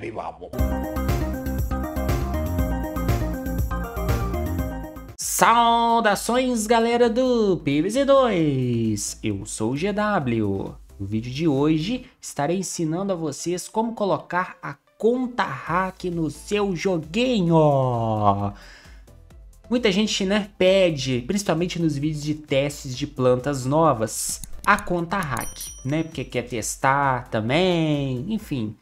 Web Babel. Saudações, galera do PVZ2, eu sou o GW. No vídeo de hoje estarei ensinando a vocês como colocar a conta hack no seu joguinho. Muita gente, né, pede, principalmente nos vídeos de testes de plantas novas, a conta hack, né, porque quer testar também, enfim.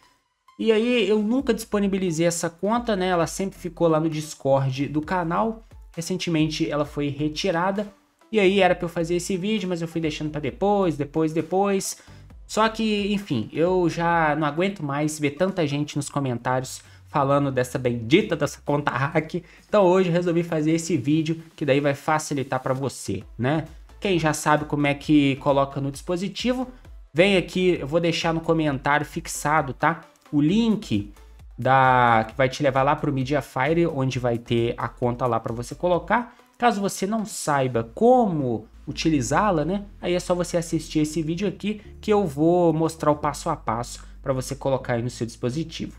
E aí eu nunca disponibilizei essa conta, né, ela sempre ficou lá no Discord do canal. Recentemente ela foi retirada e aí era para eu fazer esse vídeo, mas eu fui deixando para depois. Só que, enfim, eu já não aguento mais ver tanta gente nos comentários falando dessa bendita, dessa conta hack. Então hoje eu resolvi fazer esse vídeo, que daí vai facilitar para você, né? Quem já sabe como é que coloca no dispositivo, vem aqui, eu vou deixar no comentário fixado, tá? O link que vai te levar lá para o Mediafire, onde vai ter a conta lá para você colocar. Caso você não saiba como utilizá-la, né? Aí é só você assistir esse vídeo aqui que eu vou mostrar o passo a passo para você colocar aí no seu dispositivo.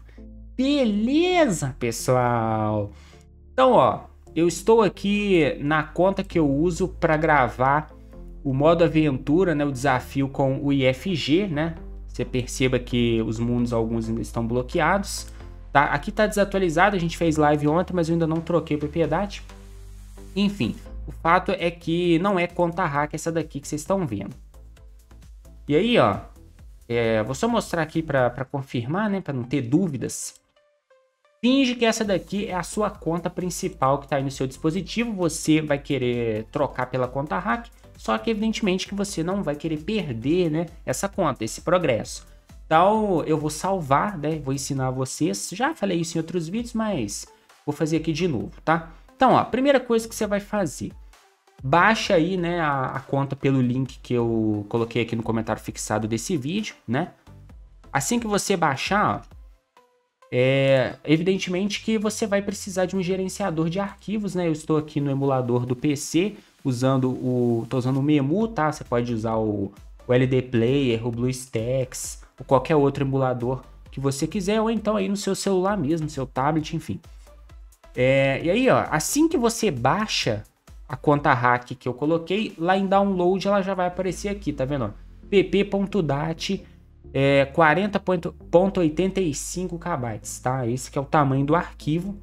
Beleza, pessoal? Então, ó, eu estou aqui na conta que eu uso para gravar o modo aventura, né? O desafio com o IFG, né? Você perceba que os mundos, alguns ainda estão bloqueados, tá? Aqui tá desatualizado, a gente fez live ontem, mas eu ainda não troquei o pp.dat. Enfim, o fato é que não é conta hack essa daqui que vocês estão vendo. E aí, ó, vou só mostrar aqui para confirmar, né? Para não ter dúvidas. Finge que essa daqui é a sua conta principal que está aí no seu dispositivo. Você vai querer trocar pela conta hack, só que evidentemente que você não vai querer perder, né, essa conta, esse progresso. Então eu vou salvar, né, vou ensinar a vocês. Já falei isso em outros vídeos, mas vou fazer aqui de novo, tá? Então, ó, a primeira coisa que você vai fazer, baixa aí, né, a conta pelo link que eu coloquei aqui no comentário fixado desse vídeo, né? Assim que você baixar, ó, evidentemente que você vai precisar de um gerenciador de arquivos, né? Eu estou aqui no emulador do PC, tô usando o Memu, tá? Você pode usar o ld player, o BlueStacks, ou qualquer outro emulador que você quiser, ou então aí no seu celular mesmo, seu tablet, enfim. E aí, ó, assim que você baixa a conta hack que eu coloquei, lá em download ela já vai aparecer aqui, tá vendo? pp.dat 40.85 KB, tá? Esse que é o tamanho do arquivo.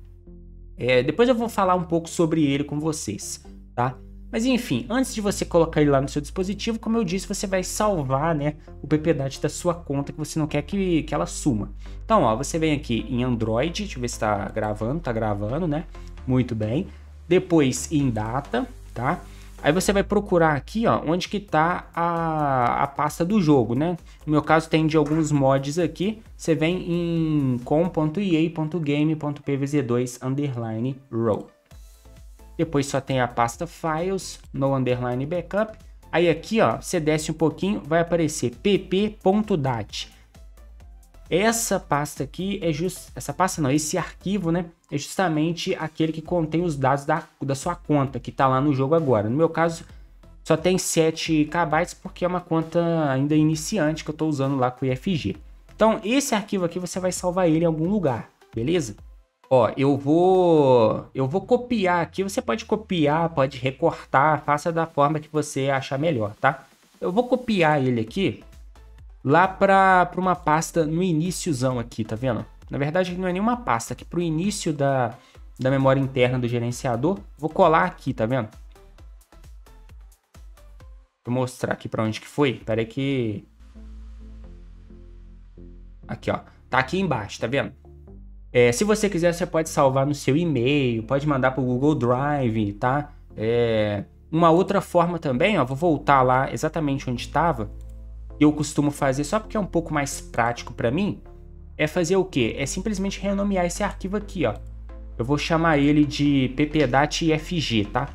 Depois eu vou falar um pouco sobre ele com vocês, tá? Mas enfim, antes de você colocar ele lá no seu dispositivo, como eu disse, você vai salvar, né, o pp.dat da sua conta que você não quer que ela suma. Então, ó, você vem aqui em Android, deixa eu ver se tá gravando, né? Muito bem. Depois em data, tá? Aí você vai procurar aqui, ó, onde que tá a pasta do jogo, né? No meu caso tem de alguns mods aqui. Você vem em com.ia.game.pvz2_row. Depois só tem a pasta files, no underline backup. Aí aqui, ó, você desce um pouquinho, vai aparecer pp.dat. Essa pasta aqui é esse arquivo, né, é justamente aquele que contém os dados da sua conta, que tá lá no jogo agora. No meu caso, só tem 7 KB, porque é uma conta ainda iniciante que eu tô usando lá com o IFG. Então, esse arquivo aqui, você vai salvar ele em algum lugar, beleza? Ó, eu vou copiar aqui, você pode copiar, pode recortar, faça da forma que você achar melhor, tá? Eu vou copiar ele aqui lá para uma pasta no iníciozão aqui, tá vendo? Na verdade não é nenhuma pasta, aqui pro início da memória interna do gerenciador. Vou colar aqui, tá vendo? Vou mostrar aqui para onde que foi, peraí que... Aqui, ó, tá aqui embaixo, tá vendo? Se você quiser, você pode salvar no seu e-mail, pode mandar pro Google Drive, tá? Uma outra forma também, ó, vou voltar lá exatamente onde estava. Eu costumo fazer, só porque é um pouco mais prático para mim, é fazer o quê? É simplesmente renomear esse arquivo aqui, ó. Eu vou chamar ele de pp.dat IFG, tá?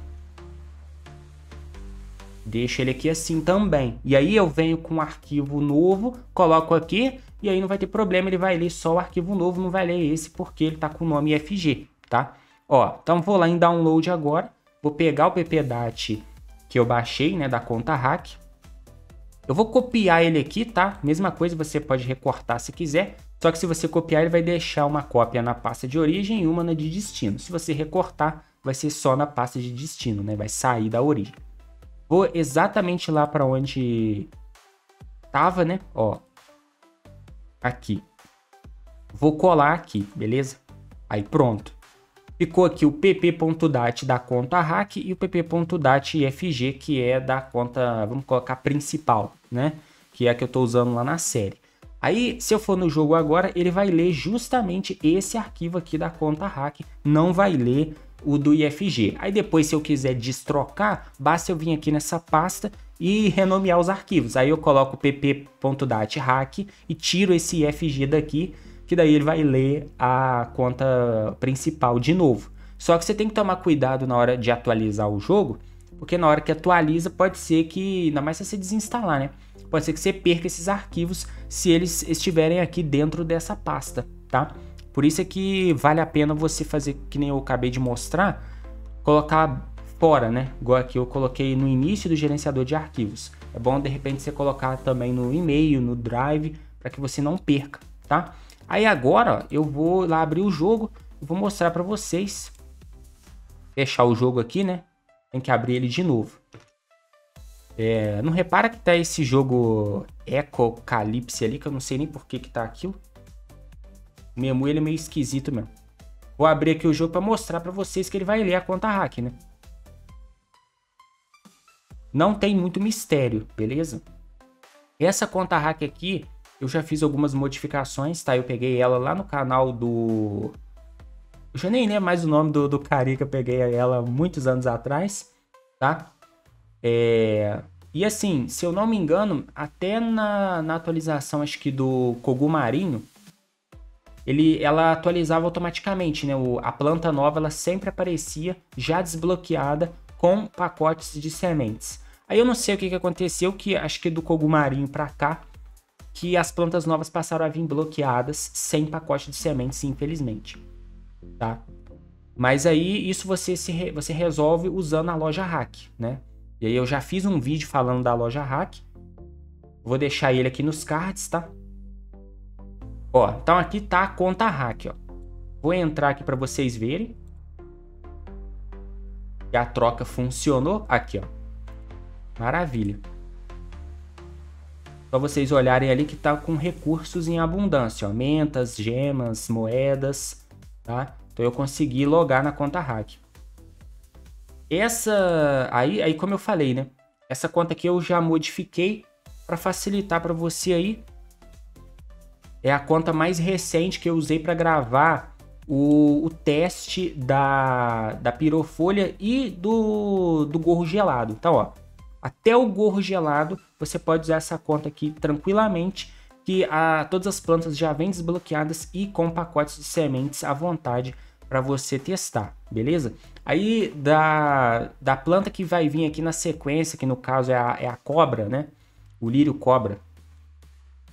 Deixo ele aqui assim também. E aí eu venho com um arquivo novo, coloco aqui, e aí não vai ter problema, ele vai ler só o arquivo novo, não vai ler esse, porque ele tá com o nome IFG, tá? Ó, então vou lá em download agora, vou pegar o pp.dat que eu baixei, né, da conta hack. Eu vou copiar ele aqui, tá? Mesma coisa, você pode recortar se quiser. Só que se você copiar, ele vai deixar uma cópia na pasta de origem e uma na de destino. Se você recortar, vai ser só na pasta de destino, né? Vai sair da origem. Vou exatamente lá para onde tava, né? Ó, aqui. Vou colar aqui, beleza? Aí pronto. Ficou aqui o pp.dat da conta hack e o pp.dat IFG, que é da conta, vamos colocar, principal, né? Que é a que eu tô usando lá na série. Aí, se eu for no jogo agora, ele vai ler justamente esse arquivo aqui da conta hack, não vai ler o do IFG. Aí depois, se eu quiser destrocar, basta eu vir aqui nessa pasta e renomear os arquivos. Aí eu coloco pp.dat hack e tiro esse IFG daqui, que daí ele vai ler a conta principal de novo. Só que você tem que tomar cuidado na hora de atualizar o jogo, porque na hora que atualiza pode ser que, ainda mais se você desinstalar, né? Pode ser que você perca esses arquivos se eles estiverem aqui dentro dessa pasta, tá? Por isso é que vale a pena você fazer que nem eu acabei de mostrar, colocar fora, né? Igual aqui eu coloquei no início do gerenciador de arquivos. É bom, de repente, você colocar também no e-mail, no Drive, para que você não perca, tá? Aí agora, ó, eu vou lá abrir o jogo e vou mostrar para vocês. Fechar o jogo aqui, né? Tem que abrir ele de novo. É, não repara que tá esse jogo Ecocalipse ali, que eu não sei nem por que que tá aquilo. O Memu, ele é meio esquisito mesmo. Vou abrir aqui o jogo para mostrar para vocês que ele vai ler a conta hack, né? Não tem muito mistério, beleza? Essa conta hack aqui, eu já fiz algumas modificações, tá? Eu peguei ela lá no canal do... Eu já nem lembro mais o nome do Carica, eu peguei ela muitos anos atrás, tá? E assim, se eu não me engano, até na atualização, acho que do Cogumarinho, ela atualizava automaticamente, né? A planta nova, ela sempre aparecia já desbloqueada com pacotes de sementes. Aí eu não sei o que aconteceu, que acho que do Cogumarinho pra cá, que as plantas novas passaram a vir bloqueadas sem pacote de sementes, infelizmente, tá? Mas aí isso você resolve usando a loja hack, né? E aí eu já fiz um vídeo falando da loja hack. Vou deixar ele aqui nos cards, tá? Ó, então aqui tá a conta hack, ó. Vou entrar aqui para vocês verem. E a troca funcionou. Aqui, ó. Maravilha. Só vocês olharem ali que tá com recursos em abundância, ó. Mentas, gemas, moedas, tá? Então eu consegui logar na conta hack. Essa aí como eu falei, né? Essa conta aqui eu já modifiquei para facilitar para você aí. É a conta mais recente que eu usei para gravar o teste da pirofolha e do gorro gelado. Então, ó, até o gorro gelado você pode usar essa conta aqui tranquilamente, que todas as plantas já vêm desbloqueadas e com pacotes de sementes à vontade para você testar, beleza? Aí da planta que vai vir aqui na sequência, que no caso é a cobra, né? O lírio cobra.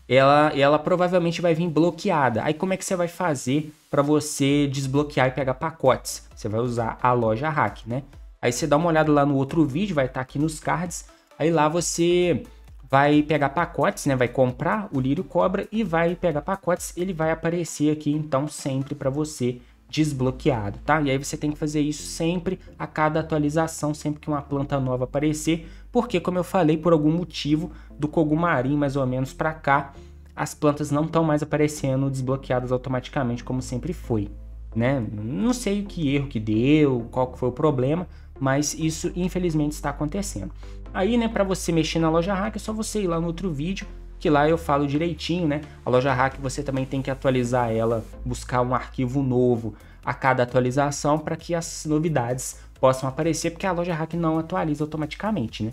Ela provavelmente vai vir bloqueada. Aí como é que você vai fazer para você desbloquear e pegar pacotes? Você vai usar a loja hack, né? Aí você dá uma olhada lá no outro vídeo, vai estar aqui nos cards. Aí lá você vai pegar pacotes, né? Vai comprar o lírio cobra e vai pegar pacotes. Ele vai aparecer aqui, então, sempre para você desbloqueado, tá? E aí você tem que fazer isso sempre a cada atualização, sempre que uma planta nova aparecer, porque, como eu falei, por algum motivo, do Cogumarim mais ou menos para cá, as plantas não estão mais aparecendo desbloqueadas automaticamente como sempre foi, né? Não sei que erro que deu, qual que foi o problema, mas isso infelizmente está acontecendo. Aí, né, para você mexer na loja hack é só você ir lá no outro vídeo, que lá eu falo direitinho, né? A loja hack você também tem que atualizar ela, buscar um arquivo novo a cada atualização para que as novidades possam aparecer, porque a loja hack não atualiza automaticamente, né?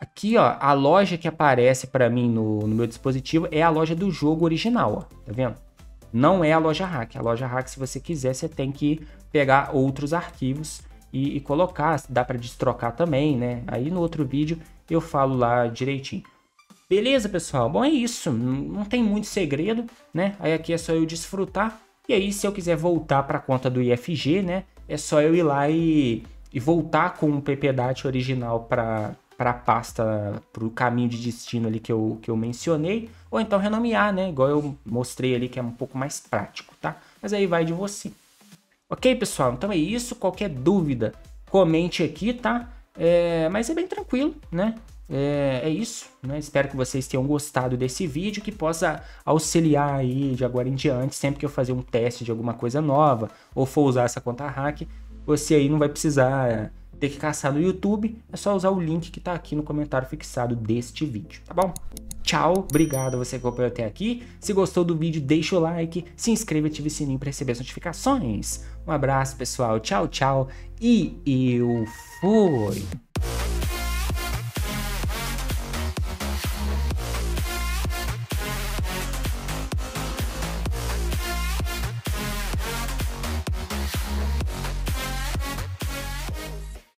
Aqui, ó, a loja que aparece para mim no meu dispositivo é a loja do jogo original, ó, tá vendo? Não é a loja hack. A loja hack, se você quiser, você tem que pegar outros arquivos e colocar, dá para destrocar também, né? Aí no outro vídeo eu falo lá direitinho. Beleza, pessoal? Bom, é isso. Não tem muito segredo, né? Aí aqui é só eu desfrutar. E aí, se eu quiser voltar para a conta do IFG, né? É só eu ir lá e voltar com o pp.dat original para para a pasta, para o caminho de destino ali que eu mencionei, ou então renomear, né? Igual eu mostrei ali, que é um pouco mais prático, tá? Mas aí vai de você. Ok, pessoal? Então é isso. Qualquer dúvida, comente aqui, tá? Mas é bem tranquilo, né? É isso, né? Espero que vocês tenham gostado desse vídeo, que possa auxiliar aí de agora em diante, sempre que eu fazer um teste de alguma coisa nova, ou for usar essa conta hack, você aí não vai precisar ter que caçar no YouTube, é só usar o link que tá aqui no comentário fixado deste vídeo, tá bom? Tchau, obrigado a você que acompanhou até aqui, se gostou do vídeo deixa o like, se inscreva e ative o sininho para receber as notificações. Um abraço pessoal, tchau, tchau, e eu fui!